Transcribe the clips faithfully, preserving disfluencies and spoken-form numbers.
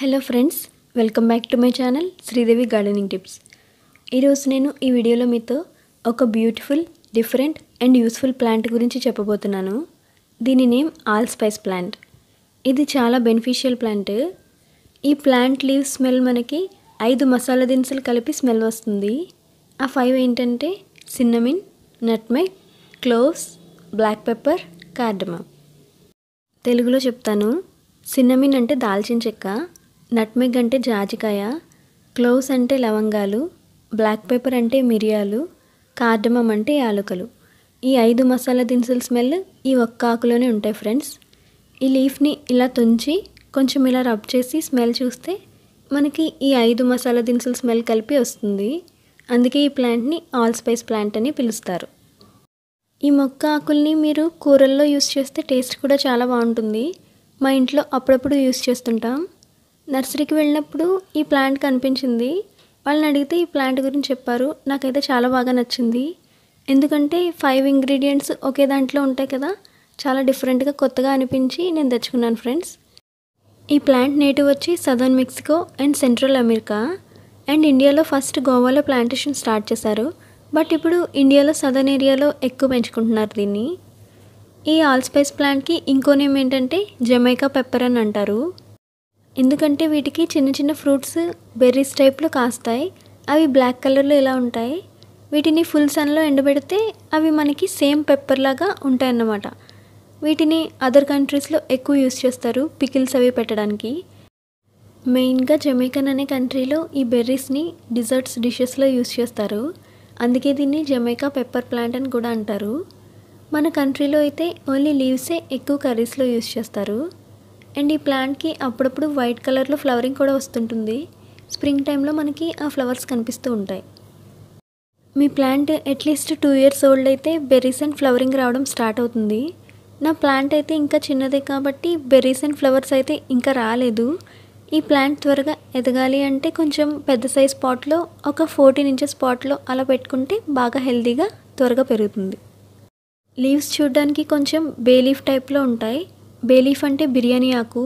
Hello friends welcome back to my channel Sridevi gardening tips. ई रोज़ु नेनु ई वीडियोलो मीतो ओक beautiful different and useful plant गुरिंचि चेप्पबोतुन्नानु। दीनी नेम आल स्पाइस प्लांट। इदी चाला बेनिफिशियल प्लांट। ई प्लांट लीव स्मेल मनकी ऐदु मसाला दिनुसुलु कलिपि स्मेल वस्तुंदी। आ फाइव एंटंटे cinnamon, nutmeg, cloves, black pepper, cardamom. तेलुगुलो चेप्तानु। सिन्नमिन अंटे दालचिन चेक्क, नट्मेग अंटे जाजिकाय, क्लोव्स अंटे लवंगालू, ब्लैक पेपर अंटे मिरियालू, कार्डमम अंटे यालुकलू। ई ऐदु मसाला दिनुसुल स्मेल ई ఒక్క ఆకులోనే ఉంటాయి ఫ్రెండ్స్। ఈ లీఫ్ ని ఇలా తుంచి కొంచెం ఇలా రబ్ చేసి స్మెల్ చూస్తే మనకి ఈ ఐదు మసాలా దినుసుల స్మెల్ కలిపి వస్తుంది। అందుకే ఈ ప్లాంట్ ని ఆల్ స్పైస్ ప్లాంట్ అని పిలుస్తారు। ఈ మొక్క ఆకుల్ని మీరు కూరల్లో యూస్ చేస్తే టేస్ట్ కూడా చాలా బాగుంటుంది। మా ఇంట్లో అప్పుడప్పుడు యూస్ చేస్తుంటాం। నర్సరీకి వెళ్ళినప్పుడు ఈ ప్లాంట్ కనిపించింది। వాళ్ళని అడిగితే ఈ ప్లాంట్ గురించి చెప్పారు। నాకైతే చాలా బాగా నచ్చింది। ఎందుకంటే ఫైవ్ ఇంగ్రీడియంట్స్ ఒకే దాంట్లో ఉంటాయి కదా, చాలా డిఫరెంట్ గా కొత్తగా అనిపించి నేను తెచ్చుకున్నాను ఫ్రెండ్స్। ఈ ప్లాంట్ నేటివ్ వచ్చి southern Mexico and central America and ఇండియాలో ఫస్ట్ గోవాలో ప్లాంటేషన్ స్టార్ట్ చేశారు। బట్ ఇప్పుడు ఇండియాలో సదర్న్ ఏరియాలో ఎక్కువ పెంచుకుంటున్నారు దీన్ని। ఈ ఆల్ స్పైస్ ప్లాంట్ కి ఇంకో నేమ్ ఏంటంటే జమైకా పెప్పర్ అని అంటారు। ఎందుకంటే వీటికి చిన్న చిన్న ఫ్రూట్స్ బెర్రీస్ టైప్ లో కాస్తాయి। అవి బ్లాక్ కలర్ లో ఇలా ఉంటాయి। వీటిని ఫుల్ సన్ లో ఎండబెడితే అవి మనకి సేమ్ పెప్పర్ లాగా ఉంటాయి అన్నమాట। వీటిని అదర్ కంట్రీస్ లో ఎక్కువ యూస్ చేస్తారు పికిల్స్ అవి పెట్టడానికి। మెయిన్ గా జమైకా అనే కంట్రీలో ఈ బెర్రీస్ ని డిజర్ట్స్ డిషెస్ లో యూస్ చేస్తారు। అందుకే దీన్ని జమైకా పెప్పర్ ప్లాంట్ అని కూడా అంటారు। మన కంట్రీలో అయితే ఓన్లీ లీవ్స్ ఏ ఎక్కువ కర్రీస్ లో యూస్ చేస్తారు। అండ్ ఈ ప్లాంట్ కి అప్పుడప్పుడు వైట్ కలర్ లో ఫ్లవరింగ్ కూడా వస్తుంటుంది। స్ప్రింగ్ టైం లో మనకి ఆ ఫ్లవర్స్ కనిపిస్తూ ఉంటాయి। మీ plant at least two years old అయితే బెర్రీస్ అండ్ ఫ్లవరింగ్ రావడం స్టార్ట్ అవుతుంది। నా ప్లాంట్ అయితే ఇంకా చిన్నదే కాబట్టి బెర్రీస్ అండ్ ఫ్లవర్స్ అయితే ఇంకా రాలేదు। ఈ ప్లాంట్ త్వరగా ఎదగాలి అంటే కొంచెం పెద్ద సైజ్ పాట్ లో ఒక ఫోర్టీన్ ఇంచెస్ పాట్ లో అలా పెట్టుకుంటే బాగా హెల్తీగా త్వరగా పెరుగుతుంది। లీవ్స్ చూడడానికి కొంచెం బే లీఫ్ టైప్ లో ఉంటాయి। బే లీఫ్ అంటే బిర్యానీ ఆకు।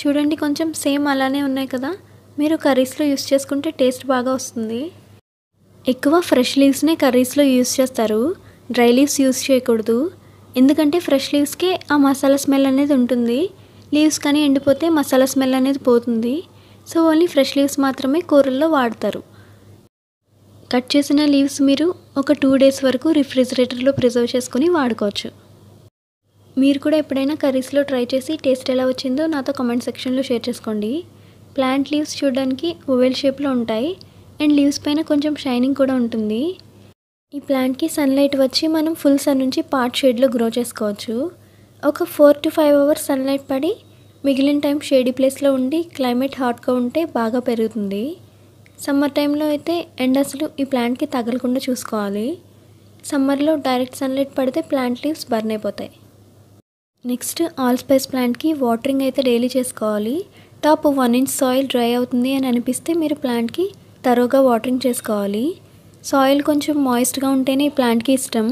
చూడండి కొంచెం సేమ్ అలానే ఉన్నాయి కదా। మీరు కర్రీస్లో యూస్ చేసుకుంటే టేస్ట్ బాగా వస్తుంది। ఎక్కువ ఫ్రెష్ లీవ్స్నే కర్రీస్లో యూస్ చేస్తారు, డ్రై లీవ్స్ యూస్ చేయకూడదు। ఎందుకంటే ఫ్రెష్ లీవ్స్కే ఆ మసాలా స్మెల్ అనేది ఉంటుంది। లీవ్స్ కానీ ఎండిపోతే మసాలా స్మెల్ అనేది పోతుంది। సో ఓన్లీ ఫ్రెష్ లీవ్స్ మాత్రమే కూరల్లో వాడతారు। కట్ చేసిన లీవ్స్ మీరు ఒక టూ డేస్ వరకు రిఫ్రిజిరేటర్లో ప్రిజర్వ్ చేసుకుని వాడుకోవచ్చు। మీరు కూడా ఎప్పుడైనా కర్రీస్లో ట్రై చేసి టేస్ట్ ఎలా వచ్చిందో నాతో కామెంట్ సెక్షన్లో షేర్ చేసుకోండి। ప్లాంట్ లీవ్స్ చూడడానికి ఓవెల్ షేప్లో ఉంటాయి అండ్ లీవ్స్ పైన కొంచెం షైనింగ్ కూడా ఉంటుంది। ఈ ప్లాంట్కి సన్లైట్ వచ్చి మనం ఫుల్ సన్ నుంచి పార్ట్ షేడ్లో గ్రో చేసుకోవచ్చు। ఒక four to five hours sunlight పడి మిగిలిన టైం షేడీ ప్లేస్లో ఉండి క్లైమేట్ హాట్గా ఉంటే బాగా పెరుగుతుంది। సమ్మర్ టైంలో అయితే ఎండ అసలు ఈ ప్లాంట్కి తగలకుండా చూసుకోవాలి। సమ్మర్లో డైరెక్ట్ సన్లైట్ పడితే ప్లాంట్ లీవ్స్ బర్న్ అయిపోతాయి। నెక్స్ట్ ఆల్ స్పైస్ ప్లాంట్కి వాటరింగ్ అయితే డైలీ చేసుకోవాలి। Top one inch soil dry అవుతుంది అని అనిపిస్తే మీరు ప్లాంట్కి తరోగా వాటరింగ్ చేసుకోవాలి। సాయిల్ కొంచెం మాయిస్ట్గా ఉంటేనే ఈ ప్లాంట్కి ఇష్టం।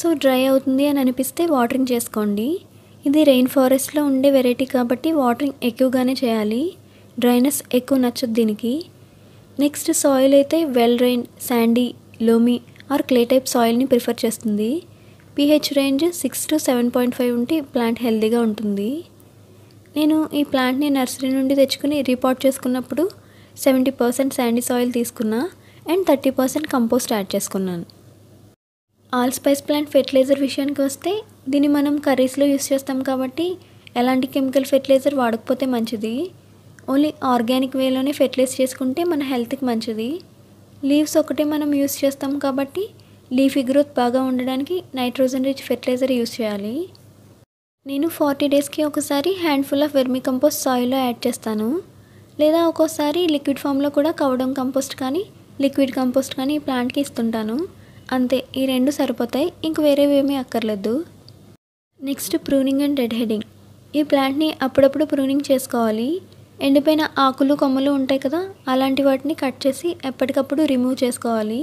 సో డ్రై అవుతుంది అని అనిపిస్తే వాటరింగ్ చేసుకోండి। ఇది రెయిన్ ఫారెస్ట్లో ఉండే వెరైటీ కాబట్టి వాటరింగ్ ఎక్కువగానే చేయాలి। డ్రైనెస్ ఎక్కువ నచ్చదు దీనికి। నెక్స్ట్ సాయిల్ అయితే well drain, sandy, loamy or clay type సాయిల్ని ప్రిఫర్ చేస్తుంది। PH range six to seven point five ఉంటే ప్లాంట్ హెల్దీగా ఉంటుంది। నేను ఈ ప్లాంట్ని నర్సరీ నుండి తెచ్చుకుని రీపాట్ చేసుకున్నప్పుడు సెవెంటీ పర్సెంట్ శాండీ సాయిల్ తీసుకున్నా and thirty percent compost add చేసుకున్నాను। ఆల్ స్పైస్ ప్లాంట్ ఫెర్టిలైజర్ విషయానికి వస్తే దీన్ని మనం కర్రీస్లో యూస్ చేస్తాం కాబట్టి ఎలాంటి కెమికల్ ఫెర్టిలైజర్ వాడకపోతే మంచిది। ఓన్లీ ఆర్గానిక్ వేలోనే ఫెర్టిలైజ్ చేసుకుంటే మన హెల్త్కి మంచిది। లీవ్స్ ఒకటే మనం యూస్ చేస్తాం కాబట్టి లీఫీ గ్రోత్ బాగా ఉండడానికి నైట్రోజన్ రిచ్ ఫెర్టిలైజర్ యూస్ చేయాలి। నేను ఫార్టీ డేస్కి ఒకసారి హ్యాండ్ఫుల్ ఆఫ్ వెర్మీ కంపోస్ట్ సాయిల్లో యాడ్ చేస్తాను, లేదా ఒక్కోసారి లిక్విడ్ ఫామ్లో కూడా కౌడం కంపోస్ట్ కానీ లిక్విడ్ కంపోస్ట్ కానీ ఈ ప్లాంట్కి ఇస్తుంటాను। అంతే, ఈ రెండు సరిపోతాయి, ఇంక వేరేవేమీ అక్కర్లేదు। Next pruning and deadheading. ఈ ప్లాంట్ని అప్పుడప్పుడు ప్రూనింగ్ చేసుకోవాలి। ఎండిపోయిన ఆకులు కొమ్మలు ఉంటాయి కదా, అలాంటి వాటిని కట్ చేసి ఎప్పటికప్పుడు రిమూవ్ చేసుకోవాలి।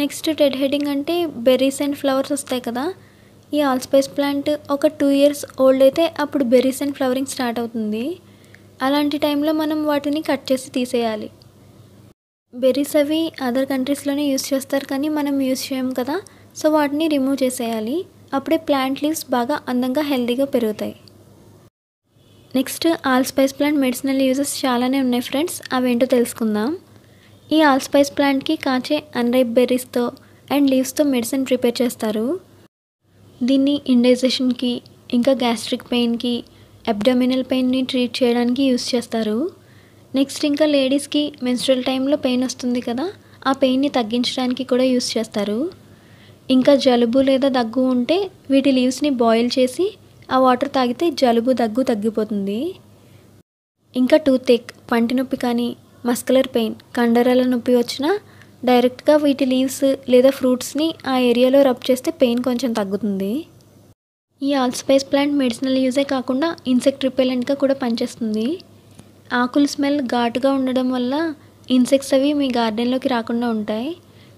నెక్స్ట్ రెడ్ హెడింగ్ అంటే బెర్రీస్ అండ్ ఫ్లవర్స్ వస్తాయి కదా, ఈ ఆల్ స్పైస్ ప్లాంట్ ఒక టూ ఇయర్స్ ఓల్డ్ అయితే అప్పుడు బెర్రీస్ అండ్ ఫ్లవరింగ్ స్టార్ట్ అవుతుంది। అలాంటి టైంలో మనం వాటిని కట్ చేసి తీసేయాలి. బెర్రీస్ అవి అదర్ కంట్రీస్లోనే యూస్ చేస్తారు కానీ మనం యూస్ చేయం కదా, సో వాటిని రిమూవ్ చేసేయాలి. అప్పుడే ప్లాంట్ లీవ్స్ బాగా అందంగా హెల్దీగా పెరుగుతాయి. Next allspice plant medicinal uses చాలానే ఉన్నాయి ఫ్రెండ్స్, అవేంటో తెలుసుకుందాం. ఈ ఆల్ స్పైస్ ప్లాంట్కి కాచే అన్రైప్ బెర్రీస్తో అండ్ లీవ్స్తో మెడిసిన్ ప్రిపేర్ చేస్తారు. దీన్ని ఇండైజెషన్కి ఇంకా గ్యాస్ట్రిక్ పెయిన్కి అబ్డోమినల్ పెయిన్ని ట్రీట్ చేయడానికి యూస్ చేస్తారు. నెక్స్ట్ ఇంకా లేడీస్కి మెన్స్ట్రల్ టైంలో పెయిన్ వస్తుంది కదా, ఆ పెయిన్ని తగ్గించడానికి కూడా యూస్ చేస్తారు. ఇంకా జలుబు లేదా దగ్గు ఉంటే వీటి లీవ్స్ని బాయిల్ చేసి ఆ వాటర్ తాగితే జలుబు దగ్గు తగ్గిపోతుంది. ఇంకా టూతేక్, పంటి నొప్పి కానీ మస్కులర్ పెయిన్, కండరాల నొప్పి వచ్చినా డైరెక్ట్గా వీటి లీవ్స్ లేదా ఫ్రూట్స్ని ఆ ఏరియాలో రబ్ చేస్తే పెయిన్ కొంచెం తగ్గుతుంది. ఈ ఆల్స్పైస్ ప్లాంట్ మెడిసినల్ యూజే కాకుండా ఇన్సెక్ట్ రిపెలెంట్గా కూడా పనిచేస్తుంది. ఆకుల స్మెల్ ఘాటుగా ఉండడం వల్ల ఇన్సెక్ట్స్ అవి మీ గార్డెన్లోకి రాకుండా ఉంటాయి.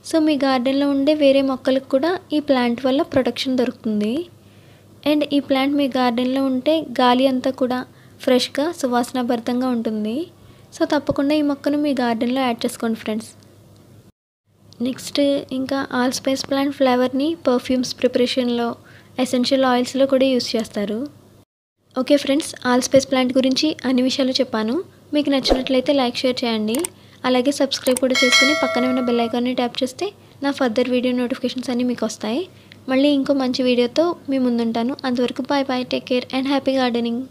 సో మీ గార్డెన్లో ఉండే వేరే మొక్కలకు కూడా ఈ ప్లాంట్ వల్ల ప్రొటెక్షన్ దొరుకుతుంది. అండ్ ఈ ప్లాంట్ మీ గార్డెన్లో ఉంటే గాలి అంతా కూడా ఫ్రెష్గా సువాసనాభరితంగా ఉంటుంది. సో తప్పకుండా ఈ మొక్కను మీ గార్డెన్లో యాడ్ చేసుకోండి ఫ్రెండ్స్. నెక్స్ట్ ఇంకా ఆల్స్పైస్ ప్లాంట్ ఫ్లేవర్ని పర్ఫ్యూమ్స్ ప్రిపరేషన్లో, ఎసెన్షియల్ ఆయిల్స్లో కూడా యూస్ చేస్తారు. ఓకే ఫ్రెండ్స్, ఆల్స్పైస్ ప్లాంట్ గురించి అన్ని విషయాలు చెప్పాను. మీకు నచ్చినట్లయితే లైక్ షేర్ చేయండి, అలాగే సబ్స్క్రైబ్ కూడా చేసుకుని పక్కనే ఉన్న బెల్ ఐకాన్ని ట్యాప్ చేస్తే నా ఫర్దర్ వీడియో నోటిఫికేషన్స్ అన్నీ మీకు వస్తాయి. మళ్ళీ ఇంకో మంచి వీడియోతో మీ ముందుంటాను. అంతవరకు bye bye, take care and happy gardening.